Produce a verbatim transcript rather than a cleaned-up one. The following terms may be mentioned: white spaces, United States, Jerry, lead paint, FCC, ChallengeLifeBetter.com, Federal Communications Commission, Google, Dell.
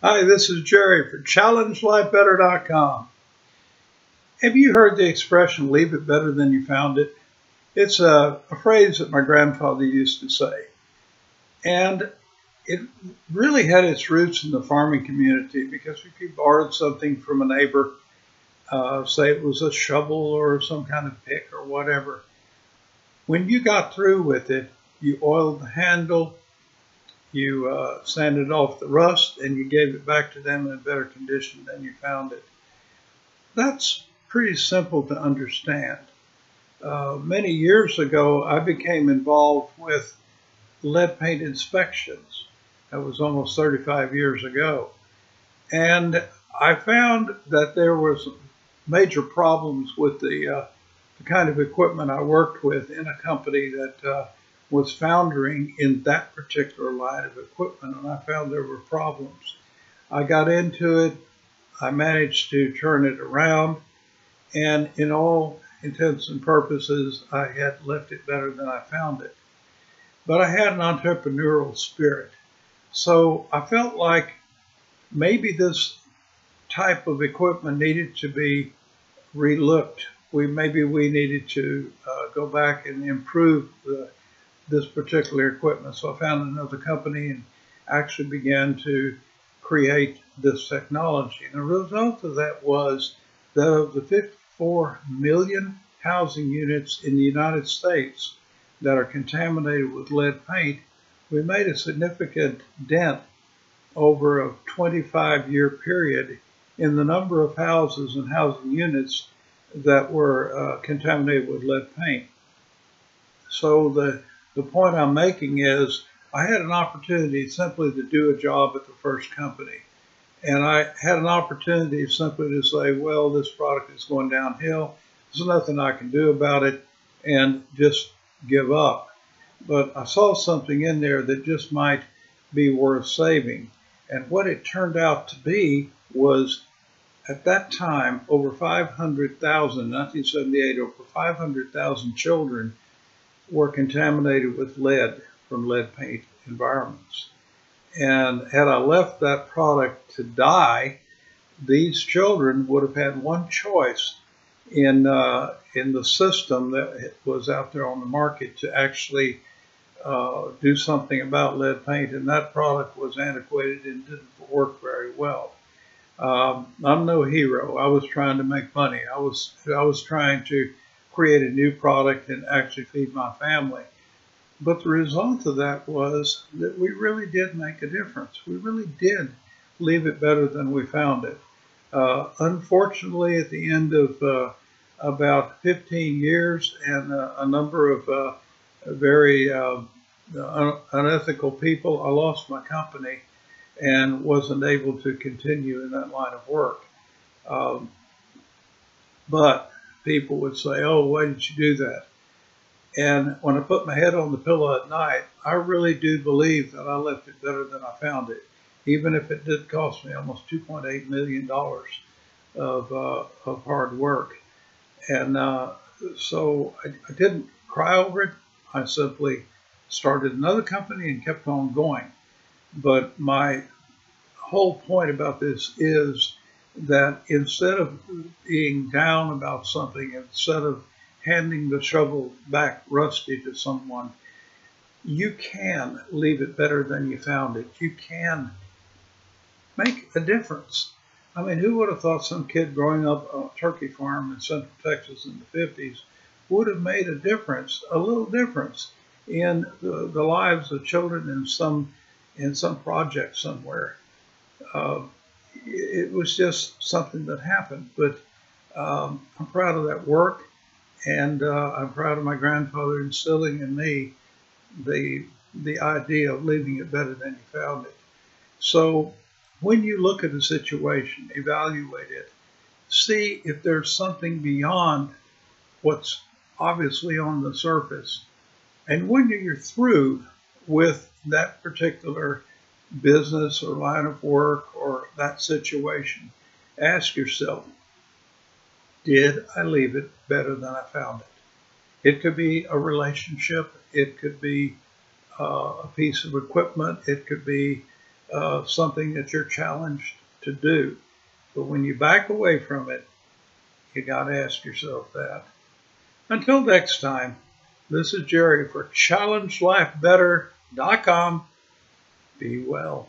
Hi, this is Jerry for Challenge Life Better dot com. Have you heard the expression, leave it better than you found it? It's a, a phrase that my grandfather used to say. And it really had its roots in the farming community, because if you borrowed something from a neighbor, uh, say it was a shovel or some kind of pick or whatever, when you got through with it, you oiled the handle, you uh, sanded off the rust, and you gave it back to them in a better condition than you found it. That's pretty simple to understand. Uh, many years ago, I became involved with lead paint inspections. That was almost thirty-five years ago. And I found that there was major problems with the, uh, the kind of equipment I worked with in a company that uh, was foundering in that particular line of equipment, and I found there were problems. I got into it, I managed to turn it around, and in all intents and purposes, I had left it better than I found it. But I had an entrepreneurial spirit, so I felt like maybe this type of equipment needed to be relooked. We, maybe we needed to uh, go back and improve the this particular equipment. So I found another company and actually began to create this technology. And the result of that was that of the fifty-four million housing units in the United States that are contaminated with lead paint, we made a significant dent over a twenty-five year period in the number of houses and housing units that were uh, contaminated with lead paint. So the The point I'm making is I had an opportunity simply to do a job at the first company. And I had an opportunity simply to say, well, this product is going downhill. There's nothing I can do about it, and just give up. But I saw something in there that just might be worth saving. And what it turned out to be was, at that time, over five hundred thousand, nineteen seventy-eight, over five hundred thousand children were contaminated with lead from lead paint environments. And had I left that product to die, these children would have had one choice in, uh, in the system that was out there on the market to actually uh, do something about lead paint, and that product was antiquated and didn't work very well. Um, I'm no hero. I was trying to make money. I was, I was trying to create a new product and actually feed my family. But the result of that was that we really did make a difference. We really did leave it better than we found it. Uh, unfortunately, at the end of uh, about fifteen years and uh, a number of uh, very uh, un unethical people, I lost my company and wasn't able to continue in that line of work. Um, but people would say, oh, why did you do that? And when I put my head on the pillow at night, I really do believe that I left it better than I found it, even if it did cost me almost two point eight million dollars of, uh, of hard work. And uh, so I, I didn't cry over it. I simply started another company and kept on going. But my whole point about this is that instead of being down about something, instead of handing the shovel back rusty to someone, you can leave it better than you found it. You can make a difference. I mean, who would have thought some kid growing up on a turkey farm in Central Texas in the fifties would have made a difference, a little difference, in the, the lives of children in some, in some project somewhere? Uh, It was just something that happened, but um, I'm proud of that work, and uh, I'm proud of my grandfather instilling in me the, the idea of leaving it better than you found it. So when you look at a situation, evaluate it, see if there's something beyond what's obviously on the surface. And when you're through with that particular business or line of work or that situation, ask yourself, did I leave it better than I found it? It could be a relationship, it could be uh, a piece of equipment, it could be uh, something that you're challenged to do. But when you back away from it, you got to ask yourself that. Until next time, this is Jerry for Challenge Life Better dot com. Be well.